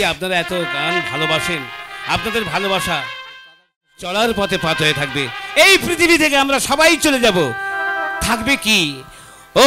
সত্যি আপনারা এত গান ভালোবাসেন, আপনাদের ভালোবাসা চলার পথে পথ হয়ে থাকবে। এই পৃথিবী থেকে আমরা সবাই চলে যাব, থাকবে কি ও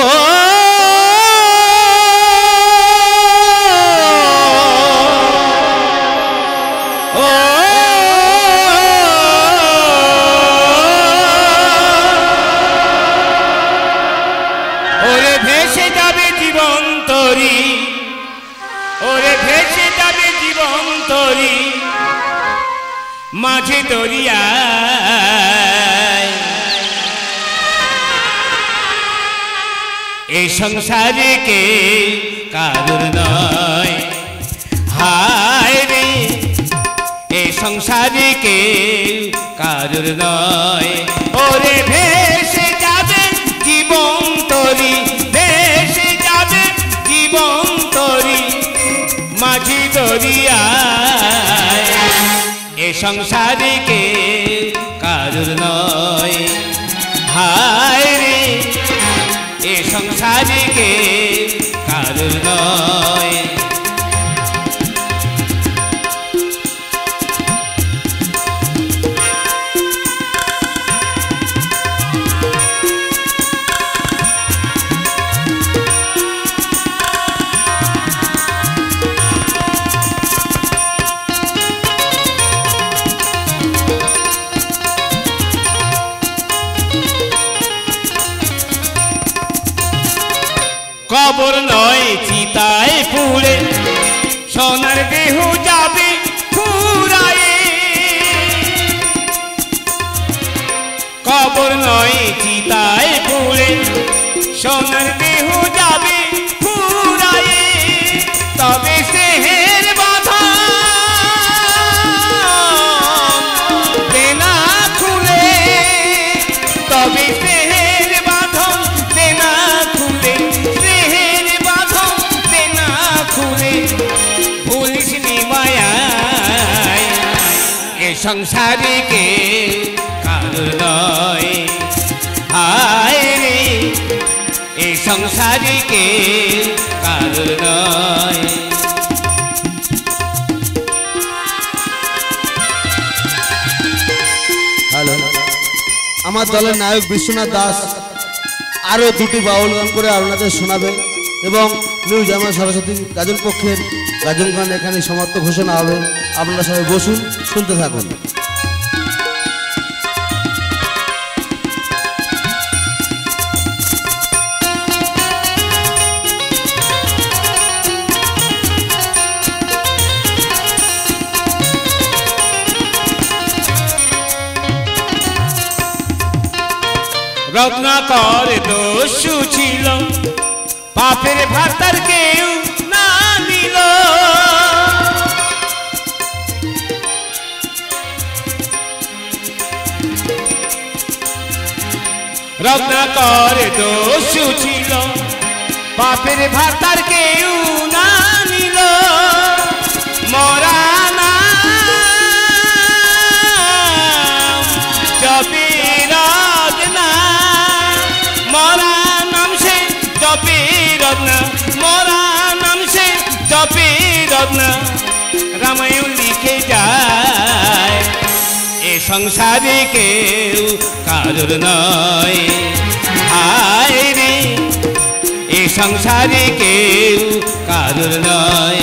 माझे दरिया ए संसार के कारुर नय हाय रे ए संसार के कारुर नय ओरे भेसे जाबे जीवन तोरी भेसे जाबे जीवन तोरी माझे दरिया संसार के कारुर नय हाय रे ए संसार के कारुर नय कबर नय चिताय पुड़े सोनार गेहू जाबे फुराए कबर नय चिताय पुड़े सोनार गेहू जाबे फुराए तबे से हेर बाधा देना खुले तबे से हेर बाधा देना खुले संसार के कारुर नय हाय रे ए संसार के कारुर नय हमार दल नायक विश्वनाथ दास और दूटी बाउल गान करे आपनादेर शोनाबेन एवं निउज आमा सरस्वती गाजन पक्षेर गाजन गान एखाने समाप्त घोषणा होबे आपनारा सबाई बसुन सुनते थाकुन। रत्नाकर दस्यु छिलो पापेर भातार केउ ना निलो रत्नाकर दस्यु छिलो पापेर भातार केउ ना निलो मरा मोरा नाम से जपे रत्ना रामायण लिखे जाए ए संसार के कारुर नय हाय रे ए संसार के कारुर नय